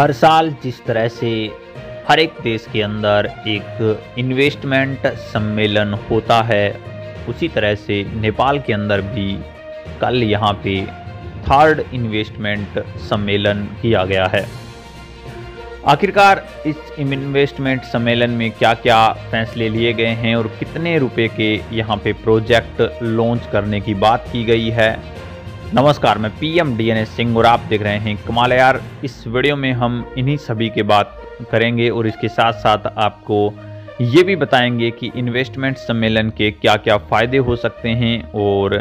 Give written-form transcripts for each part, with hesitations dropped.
हर साल जिस तरह से हर एक देश के अंदर एक इन्वेस्टमेंट सम्मेलन होता है, उसी तरह से नेपाल के अंदर भी कल यहाँ पे थर्ड इन्वेस्टमेंट सम्मेलन किया गया है। आखिरकार इस इन्वेस्टमेंट सम्मेलन में क्या क्या फैसले लिए गए हैं और कितने रुपए के यहाँ पे प्रोजेक्ट लॉन्च करने की बात की गई है। नमस्कार, मैं PM DNS सिंह और आप देख रहे हैं कमाल है यार। इस वीडियो में हम इन्हीं सभी के बात करेंगे और इसके साथ साथ आपको ये भी बताएंगे कि इन्वेस्टमेंट सम्मेलन के क्या क्या फ़ायदे हो सकते हैं और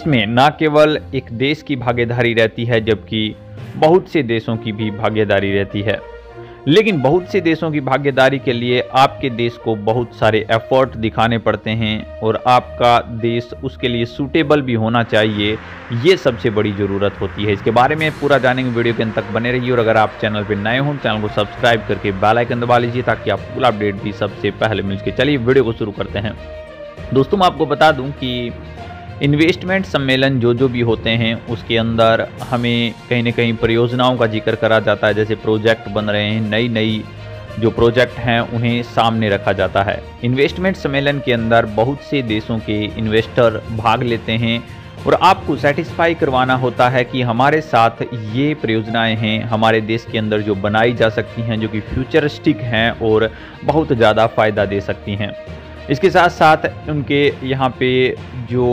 इसमें न केवल एक देश की भागीदारी रहती है जबकि बहुत से देशों की भी भागीदारी रहती है, लेकिन बहुत से देशों की भागीदारी के लिए आपके देश को बहुत सारे एफर्ट दिखाने पड़ते हैं और आपका देश उसके लिए सूटेबल भी होना चाहिए, ये सबसे बड़ी ज़रूरत होती है। इसके बारे में पूरा जानेंगे, वीडियो के अंत तक बने रहिए और अगर आप चैनल पर नए हों चैनल को सब्सक्राइब करके बेल आइकन दबा लीजिए ताकि आपको पूरा अपडेट भी सबसे पहले मिल सके। चलिए वीडियो को शुरू करते हैं। दोस्तों, मैं आपको बता दूँ कि इन्वेस्टमेंट सम्मेलन जो भी होते हैं उसके अंदर हमें कहीं ना कहीं परियोजनाओं का जिक्र करा जाता है, जैसे प्रोजेक्ट बन रहे हैं, नई जो प्रोजेक्ट हैं उन्हें सामने रखा जाता है। इन्वेस्टमेंट सम्मेलन के अंदर बहुत से देशों के इन्वेस्टर भाग लेते हैं और आपको सेटिस्फाई करवाना होता है कि हमारे साथ ये परियोजनाएं हैं हमारे देश के अंदर जो बनाई जा सकती हैं, जो कि फ्यूचरिस्टिक हैं और बहुत ज़्यादा फ़ायदा दे सकती हैं। इसके साथ साथ उनके यहाँ पे जो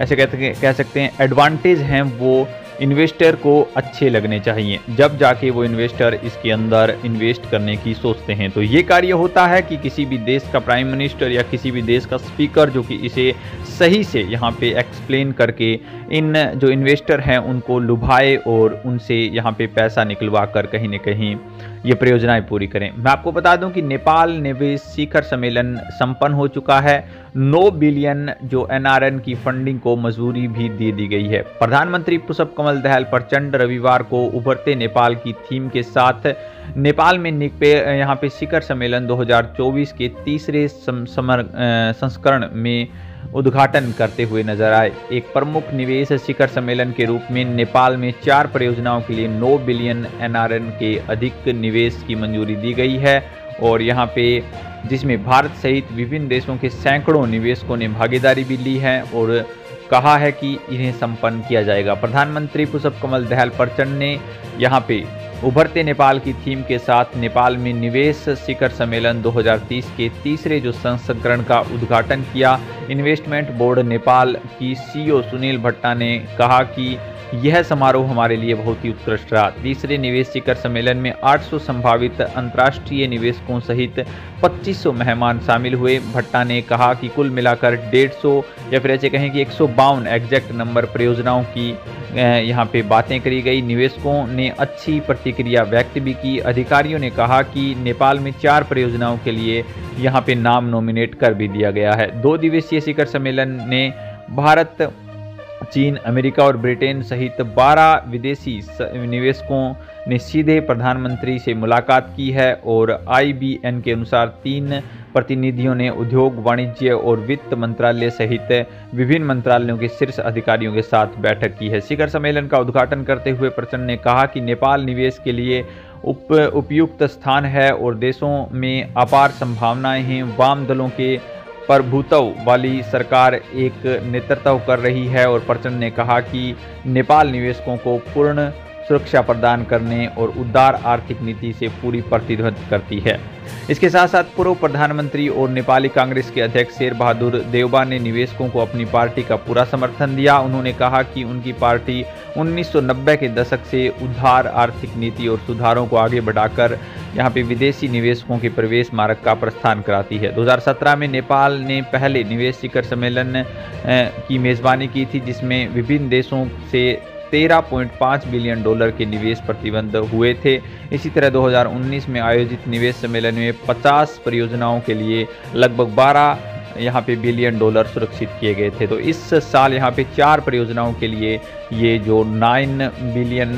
ऐसे कह सकते हैं एडवांटेज हैं वो इन्वेस्टर को अच्छे लगने चाहिए, जब जाके वो इन्वेस्टर इसके अंदर इन्वेस्ट करने की सोचते हैं। तो ये कार्य होता है कि किसी भी देश का प्राइम मिनिस्टर या किसी भी देश का स्पीकर जो कि इसे सही से यहाँ पे एक्सप्लेन करके इन जो इन्वेस्टर हैं उनको लुभाए और उनसे यहाँ पे पैसा निकलवा कर कहीं ना कहीं ये परियोजनाएं पूरी करें। मैं आपको बता दूं कि नेपाल निवेश शिखर सम्मेलन संपन्न हो चुका है। 9 बिलियन जो NRN की फंडिंग को मंजूरी भी दे दी गई है। प्रधानमंत्री पुष्प कमल दहल प्रचंड रविवार को उभरते नेपाल की थीम के साथ नेपाल में यहाँ पे शिखर सम्मेलन 2024 के तीसरे संस्करण में उद्घाटन करते हुए नजर आए। एक प्रमुख निवेश शिखर सम्मेलन के रूप में नेपाल में 4 परियोजनाओं के लिए 9 बिलियन NRN के अधिक निवेश की मंजूरी दी गई है और यहाँ पे जिसमें भारत सहित विभिन्न देशों के सैकड़ों निवेशकों ने भागीदारी भी ली है और कहा है कि इन्हें संपन्न किया जाएगा। प्रधानमंत्री पुष्प कमल दहल प्रचंड ने यहाँ पे उभरते नेपाल की थीम के साथ नेपाल में निवेश शिखर सम्मेलन 2030 के तीसरे जो संस्करण का उद्घाटन किया। इन्वेस्टमेंट बोर्ड नेपाल की CEO सुनील भट्टा ने कहा कि यह समारोह हमारे लिए बहुत ही उत्कृष्ट रहा। तीसरे निवेश शिखर सम्मेलन में 800 संभावित अंतर्राष्ट्रीय निवेशकों सहित 2500 मेहमान शामिल हुए। भट्टा ने कहा कि कुल मिलाकर 150 या फिर ऐसे कहें कि 152 एग्जैक्ट नंबर परियोजनाओं की यहाँ पे बातें करी गई। निवेशकों ने अच्छी प्रतिक्रिया व्यक्त भी की। अधिकारियों ने कहा कि नेपाल में 4 परियोजनाओं के लिए यहाँ पे नाम नॉमिनेट कर भी दिया गया है। 2 दिवसीय शिखर सम्मेलन ने भारत, चीन, अमेरिका और ब्रिटेन सहित 12 विदेशी निवेशकों ने सीधे प्रधानमंत्री से मुलाकात की है और IBN के अनुसार 3 प्रतिनिधियों ने उद्योग, वाणिज्य और वित्त मंत्रालय सहित विभिन्न मंत्रालयों के शीर्ष अधिकारियों के साथ बैठक की है। शिखर सम्मेलन का उद्घाटन करते हुए प्रचंड ने कहा कि नेपाल निवेश के लिए उपयुक्त स्थान है और देशों में अपार संभावनाएं हैं। वाम दलों के प्रभुत्व वाली सरकार एक नेतृत्व कर रही है और प्रचंड ने कहा कि नेपाल निवेशकों को पूर्ण सुरक्षा प्रदान करने और उदार आर्थिक नीति से पूरी प्रतिबद्ध करती है। इसके साथ साथ पूर्व प्रधानमंत्री और नेपाली कांग्रेस के अध्यक्ष शेर बहादुर देवा ने निवेशकों को अपनी पार्टी का पूरा समर्थन दिया। उन्होंने कहा कि उनकी पार्टी 1990 के दशक से उदार आर्थिक नीति और सुधारों को आगे बढ़ाकर यहाँ पे विदेशी निवेशकों के प्रवेश मार्ग का प्रस्थान कराती है। 2017 में नेपाल ने पहले निवेश शिखर सम्मेलन की मेज़बानी की थी जिसमें विभिन्न देशों से 13.5 बिलियन डॉलर के निवेश प्रतिबंध हुए थे। इसी तरह 2019 में आयोजित निवेश सम्मेलन में 50 परियोजनाओं के लिए लगभग 12 यहाँ पे बिलियन डॉलर सुरक्षित किए गए थे। तो इस साल यहाँ पे 4 परियोजनाओं के लिए ये जो 9 बिलियन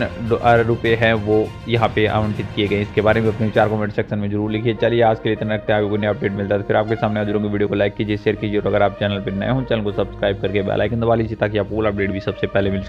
रुपए हैं वो यहाँ पे आवंटित किए गए। इसके बारे में अपने विचार कमेंट सेक्शन में जरूर लिखिए। चलिए आज के लिए इतना रखते हैं, आगे कोई नया अपडेट मिलता है फिर आपके सामने हाजिर होंगे। वीडियो को लाइक कीजिए, शेयर कीजिए और अगर आप चैनल पर नए हों चैनल को सब्सक्राइब करके बेल आइकन दबा लीजिए ताकि आपको अपडेट भी सबसे पहले मिल सके।